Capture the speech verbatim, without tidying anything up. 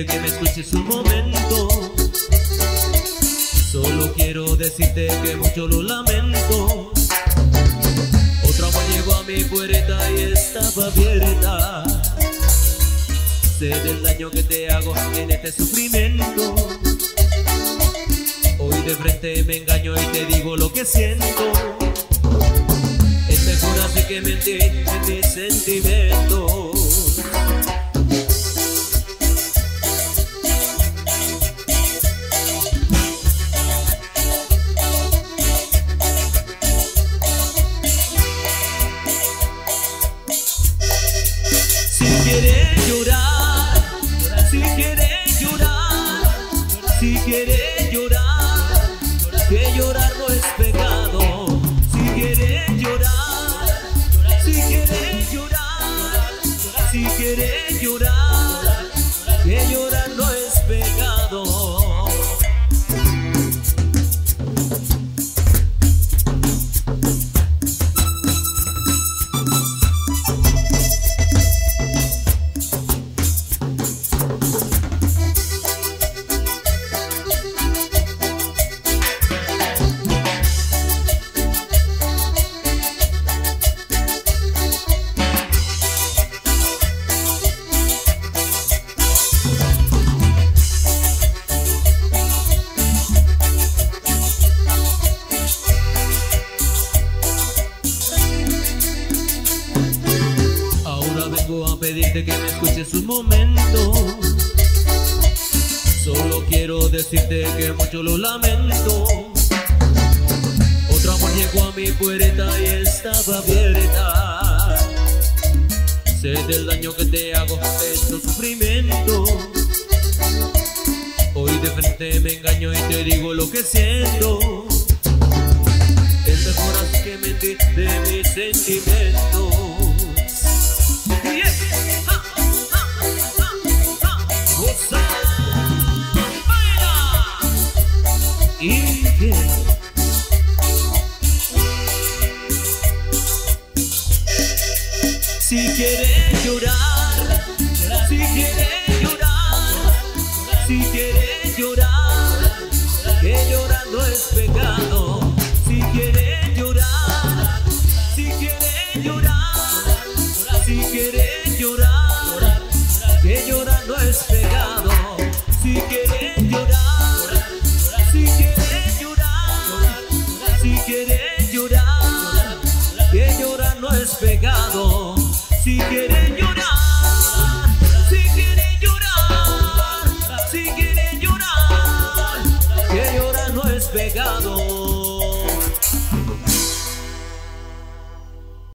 Permítete que me escuches un momento. Solo quiero decirte que mucho lo lamento. Otra vez llegó a mi puerta y estaba abierta. Sé del daño que te hago en este sufrimiento. Hoy de frente me engaño y te digo lo que siento. Es mejor así que mentir en mis sentimientos. Si quieres llorar, que llorar no es pecado. Si quieres llorar, si quieres llorar, si quieres llorar, que llorar no es pecado. Pedirte que me escuches un momento. Solo quiero decirte que mucho lo lamento. Otro amor llegó a mi puerta y estaba abierta. Sé del daño que te hago, de tu sufrimiento. Hoy de frente me engaño y te digo lo que siento. Es mejor así que mentir de mis sentimientos. Infiel. Si quieres llorar, si quieres llorar, si quieres llorar, que llorar no es pecado. Si quieres llorar.